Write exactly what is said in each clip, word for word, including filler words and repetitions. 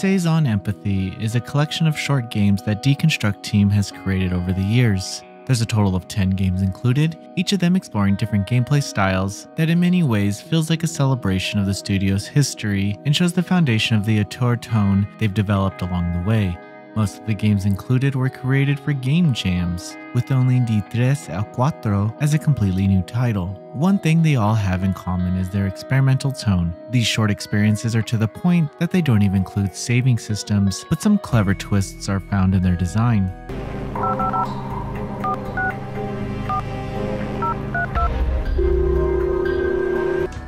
Essays on Empathy is a collection of short games that Deconstructeam has created over the years. There's a total of ten games included, each of them exploring different gameplay styles that in many ways feels like a celebration of the studio's history and shows the foundation of the auteur tone they've developed along the way. Most of the games included were created for game jams, with only De Tres al Cuatro as a completely new title. One thing they all have in common is their experimental tone. These short experiences are to the point that they don't even include saving systems, but some clever twists are found in their design.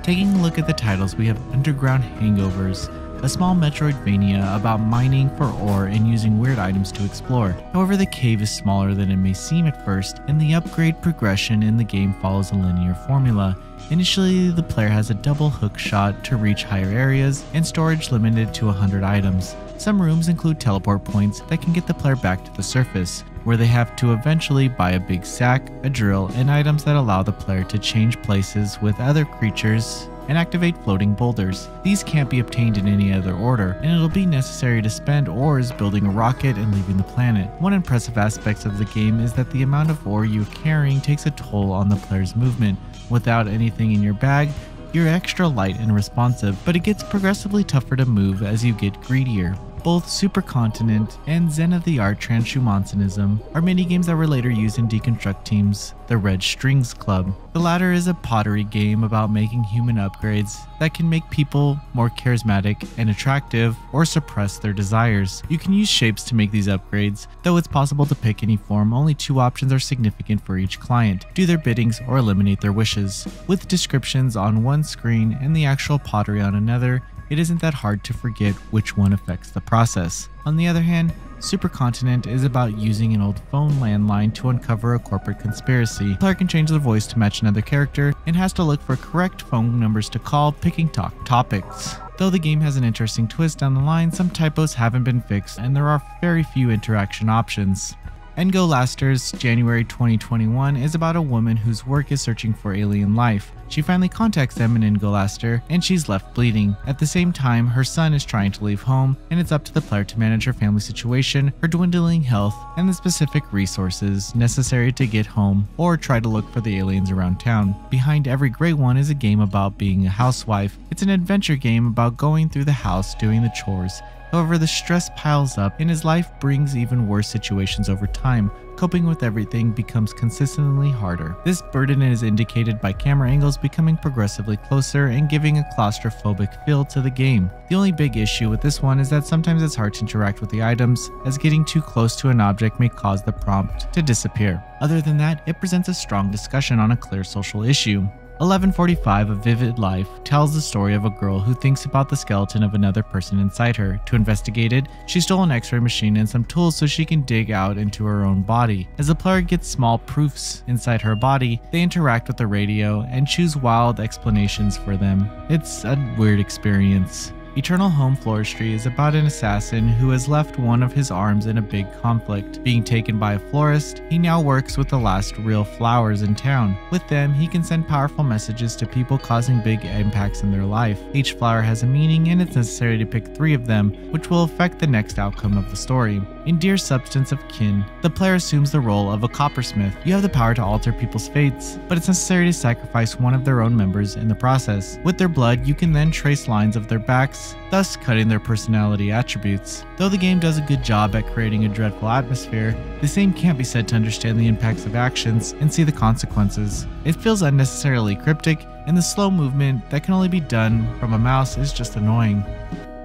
Taking a look at the titles, we have Underground Hangovers, a small Metroidvania about mining for ore and using weird items to explore. However, the cave is smaller than it may seem at first, and the upgrade progression in the game follows a linear formula. Initially, the player has a double hook shot to reach higher areas and storage limited to one hundred items. Some rooms include teleport points that can get the player back to the surface, where they have to eventually buy a big sack, a drill, and items that allow the player to change places with other creatures and activate floating boulders. These can't be obtained in any other order, and it'll be necessary to spend ores building a rocket and leaving the planet. One impressive aspect of the game is that the amount of ore you're carrying takes a toll on the player's movement. Without anything in your bag, you're extra light and responsive, but it gets progressively tougher to move as you get greedier. Both Supercontinent and Zen of the Art Transhumanism are minigames that were later used in Deconstructeam's The Red Strings Club. The latter is a pottery game about making human upgrades that can make people more charismatic and attractive or suppress their desires. You can use shapes to make these upgrades, though it's possible to pick any form. Only two options are significant for each client: do their biddings or eliminate their wishes. With descriptions on one screen and the actual pottery on another, it isn't that hard to forget which one affects the process. On the other hand, Supercontinent is about using an old phone landline to uncover a corporate conspiracy. The player can change their voice to match another character and has to look for correct phone numbers to call, picking top topics. Though the game has an interesting twist down the line, some typos haven't been fixed and there are very few interaction options. And Go Laster's January twenty twenty-one is about a woman whose work is searching for alien life. She finally contacts them in Go Laster, and she's left bleeding. At the same time, her son is trying to leave home, and it's up to the player to manage her family situation, her dwindling health, and the specific resources necessary to get home or try to look for the aliens around town. Behind Every Grey One is a game about being a housewife. It's an adventure game about going through the house doing the chores. However, the stress piles up and his life brings even worse situations over time. Coping with everything becomes consistently harder. This burden is indicated by camera angles becoming progressively closer and giving a claustrophobic feel to the game. The only big issue with this one is that sometimes it's hard to interact with the items, as getting too close to an object may cause the prompt to disappear. Other than that, it presents a strong discussion on a clear social issue. eleven forty-five A Vivid Life tells the story of a girl who thinks about the skeleton of another person inside her. To investigate it, she stole an x-ray machine and some tools so she can dig out into her own body. As the player gets small proofs inside her body, they interact with the radio and choose wild explanations for them. It's a weird experience. Eternal Home Floristry is about an assassin who has left one of his arms in a big conflict. Being taken by a florist, he now works with the last real flowers in town. With them, he can send powerful messages to people causing big impacts in their life. Each flower has a meaning and it's necessary to pick three of them, which will affect the next outcome of the story. In Dear Substance of Kin, the player assumes the role of a coppersmith. You have the power to alter people's fates, but it's necessary to sacrifice one of their own members in the process. With their blood, you can then trace lines of their backs, thus cutting their personality attributes. Though the game does a good job at creating a dreadful atmosphere, the same can't be said to understand the impacts of actions and see the consequences. It feels unnecessarily cryptic, and the slow movement that can only be done from a mouse is just annoying.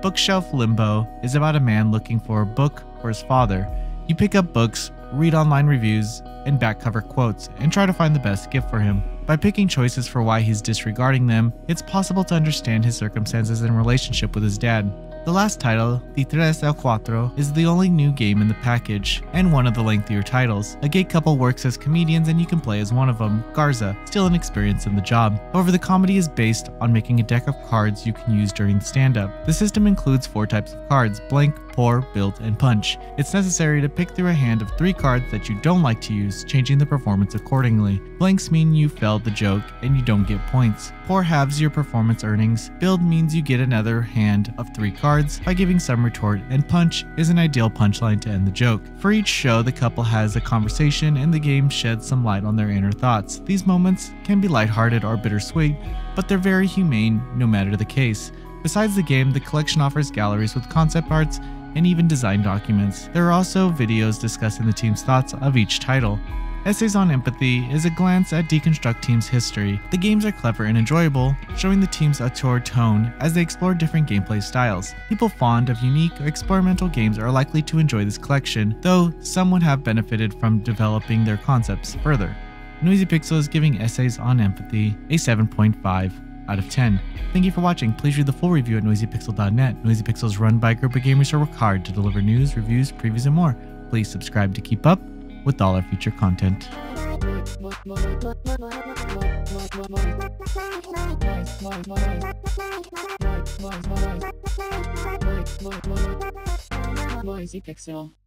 Bookshelf Limbo is about a man looking for a book for his father. You pick up books, read online reviews, and back cover quotes, and try to find the best gift for him. By picking choices for why he's disregarding them, it's possible to understand his circumstances and relationship with his dad. The last title, De Tres al Cuatro, is the only new game in the package, and one of the lengthier titles. A gay couple works as comedians and you can play as one of them, Garza, still inexperienced in the job. However, the comedy is based on making a deck of cards you can use during stand-up. The system includes four types of cards: blank, pour, build, and punch. It's necessary to pick through a hand of three cards that you don't like to use, changing the performance accordingly. Blanks mean you failed the joke and you don't get points. Pour halves your performance earnings. Build means you get another hand of three cards by giving some retort, and punch is an ideal punchline to end the joke. For each show, the couple has a conversation and the game sheds some light on their inner thoughts. These moments can be lighthearted or bittersweet, but they're very humane no matter the case. Besides the game, the collection offers galleries with concept arts and even design documents. There are also videos discussing the team's thoughts of each title. Essays on Empathy is a glance at Deconstructeam's history. The games are clever and enjoyable, showing the team's auteur tone as they explore different gameplay styles. People fond of unique or experimental games are likely to enjoy this collection, though some would have benefited from developing their concepts further. Noisy Pixel is giving Essays on Empathy a seven point five out of ten. Thank you for watching. Please read the full review at noisy pixel dot net. Noisy Pixel is run by a group of gamers who work hard to deliver news, reviews, previews, and more. Please subscribe to keep up with all our future content. Noisy Pixel.